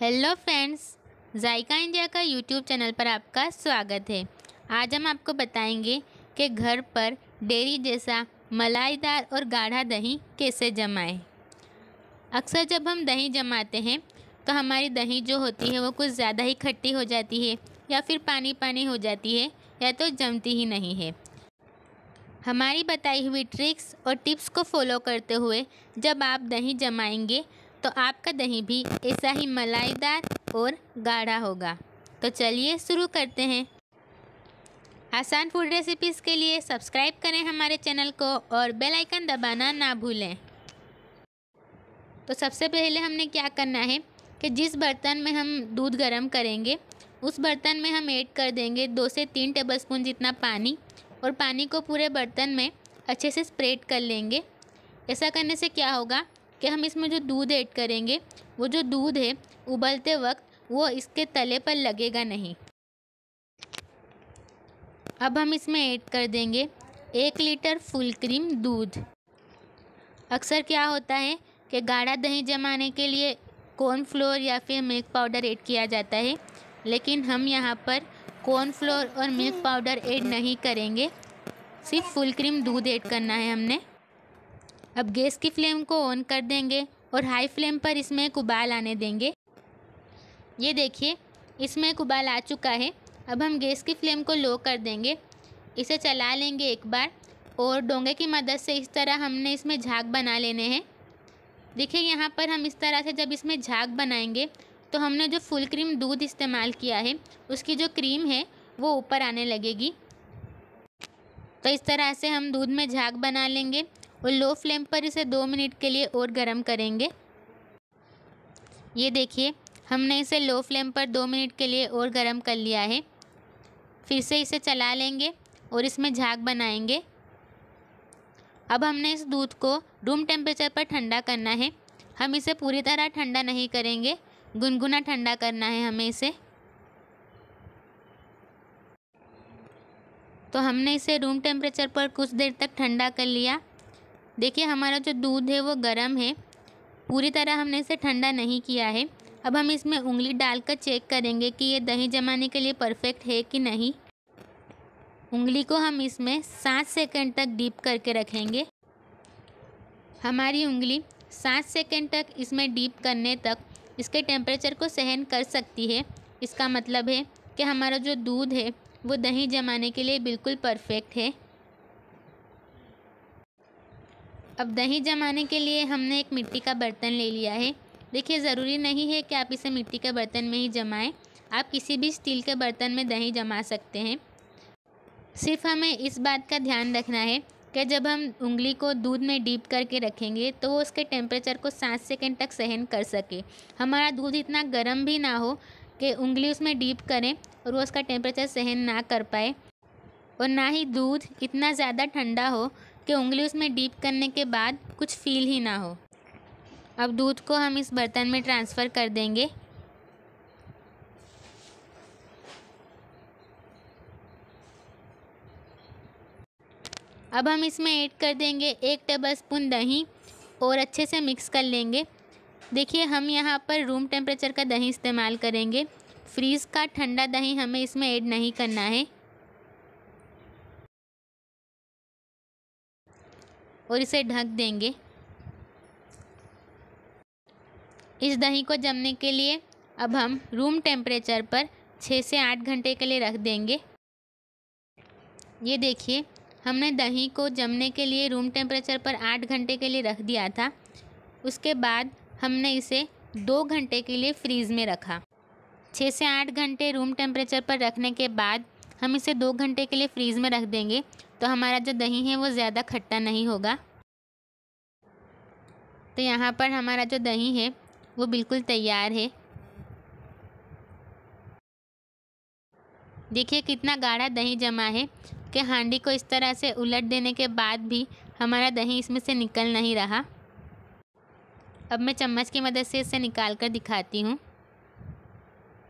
Hello friends, Zaika India का YouTube channel पर आपका स्वागत है। आज हम आपको बताएंगे कि घर पर डेयरी जैसा मलाईदार और गाढ़ा दही कैसे जमाएं। अक्सर जब हम दही जमाते हैं तो हमारी दही जो होती है वो कुछ ज़्यादा ही खट्टी हो जाती है या फिर पानी पानी हो जाती है या तो जमती ही नहीं है। हमारी बताई हुई ट्रिक्स और टिप्स को फॉलो करते हुए जब आप दही जमाएंगे तो आपका दही भी ऐसा ही मलाईदार और गाढ़ा होगा। तो चलिए शुरू करते हैं। आसान फूड रेसिपीज़ के लिए सब्सक्राइब करें हमारे चैनल को और बेल आइकन दबाना ना भूलें। तो सबसे पहले हमने क्या करना है कि जिस बर्तन में हम दूध गर्म करेंगे उस बर्तन में हम ऐड कर देंगे 2 से 3 टेबलस्पून जितना पानी और पानी को पूरे बर्तन में अच्छे से स्प्रेड कर लेंगे। ऐसा करने से क्या होगा कि हम इसमें जो दूध ऐड करेंगे वो जो दूध है उबलते वक्त वो इसके तले पर लगेगा नहीं। अब हम इसमें ऐड कर देंगे 1 लीटर फुल क्रीम दूध। अक्सर क्या होता है कि गाढ़ा दही जमाने के लिए कॉर्नफ्लोर या फिर मिल्क पाउडर ऐड किया जाता है, लेकिन हम यहाँ पर कॉर्नफ्लोर और मिल्क पाउडर ऐड नहीं करेंगे, सिर्फ फुल क्रीम दूध ऐड करना है हमने। अब गैस की फ्लेम को ऑन कर देंगे और हाई फ्लेम पर इसमें एक उबाल आने देंगे। ये देखिए, इसमें एक उबाल आ चुका है। अब हम गैस की फ्लेम को लो कर देंगे, इसे चला लेंगे एक बार और डोंगे की मदद से इस तरह हमने इसमें झाग बना लेने हैं। देखिए यहाँ पर हम इस तरह से जब इसमें झाग बनाएंगे तो हमने जो फुल क्रीम दूध इस्तेमाल किया है उसकी जो क्रीम है वो ऊपर आने लगेगी। तो इस तरह से हम दूध में झाग बना लेंगे और लो फ्लेम पर इसे 2 मिनट के लिए और गर्म करेंगे। ये देखिए, हमने इसे लो फ्लेम पर 2 मिनट के लिए और गर्म कर लिया है। फिर से इसे चला लेंगे और इसमें झाग बनाएंगे। अब हमने इस दूध को रूम टेम्परेचर पर ठंडा करना है। हम इसे पूरी तरह ठंडा नहीं करेंगे, गुनगुना ठंडा करना है हमें इसे। तो हमने इसे रूम टेम्परेचर पर कुछ देर तक ठंडा कर लिया। देखिए हमारा जो दूध है वो गर्म है, पूरी तरह हमने इसे ठंडा नहीं किया है। अब हम इसमें उंगली डालकर चेक करेंगे कि ये दही जमाने के लिए परफेक्ट है कि नहीं। उंगली को हम इसमें 7 सेकंड तक डीप करके रखेंगे। हमारी उंगली 7 सेकंड तक इसमें डीप करने तक इसके टेम्परेचर को सहन कर सकती है। इसका मतलब है कि हमारा जो दूध है वो दही जमाने के लिए बिल्कुल परफेक्ट है। अब दही जमाने के लिए हमने एक मिट्टी का बर्तन ले लिया है। देखिए, ज़रूरी नहीं है कि आप इसे मिट्टी के बर्तन में ही जमाएं, आप किसी भी स्टील के बर्तन में दही जमा सकते हैं। सिर्फ हमें इस बात का ध्यान रखना है कि जब हम उंगली को दूध में डीप करके रखेंगे तो वो उसके टेम्परेचर को 7 सेकंड तक सहन कर सके। हमारा दूध इतना गर्म भी ना हो कि उंगली उसमें डीप करें और वो उसका टेम्परेचर सहन ना कर पाए, और ना ही दूध इतना ज़्यादा ठंडा हो कि उंगली उसमें डीप करने के बाद कुछ फील ही ना हो। अब दूध को हम इस बर्तन में ट्रांसफ़र कर देंगे। अब हम इसमें ऐड कर देंगे 1 टेबलस्पून दही और अच्छे से मिक्स कर लेंगे। देखिए, हम यहाँ पर रूम टेम्परेचर का दही इस्तेमाल करेंगे, फ्रीज़ का ठंडा दही हमें इसमें ऐड नहीं करना है। और इसे ढक देंगे। इस दही को जमने के लिए अब हम रूम टेम्परेचर पर 6 से 8 घंटे के लिए रख देंगे। ये देखिए, हमने दही को जमने के लिए रूम टेम्परेचर पर 8 घंटे के लिए रख दिया था। उसके बाद हमने इसे 2 घंटे के लिए फ्रीज़ में रखा। 6 से 8 घंटे रूम टेम्परेचर पर रखने के बाद हम इसे 2 घंटे के लिए फ्रीज़ में रख देंगे, तो हमारा जो दही है वो ज़्यादा खट्टा नहीं होगा। तो यहाँ पर हमारा जो दही है वो बिल्कुल तैयार है। देखिए कितना गाढ़ा दही जमा है कि हांडी को इस तरह से उलट देने के बाद भी हमारा दही इसमें से निकल नहीं रहा। अब मैं चम्मच की मदद से इसे निकाल कर दिखाती हूँ।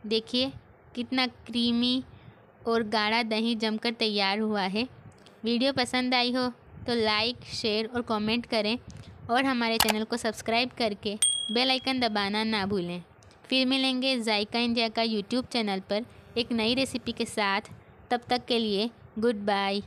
देखिए कितना क्रीमी और गाढ़ा दही जमकर तैयार हुआ है। वीडियो पसंद आई हो तो लाइक, शेयर और कमेंट करें और हमारे चैनल को सब्सक्राइब करके बेल आइकन दबाना ना भूलें। फिर मिलेंगे जायका इंडिया का यूट्यूब चैनल पर एक नई रेसिपी के साथ। तब तक के लिए गुड बाय।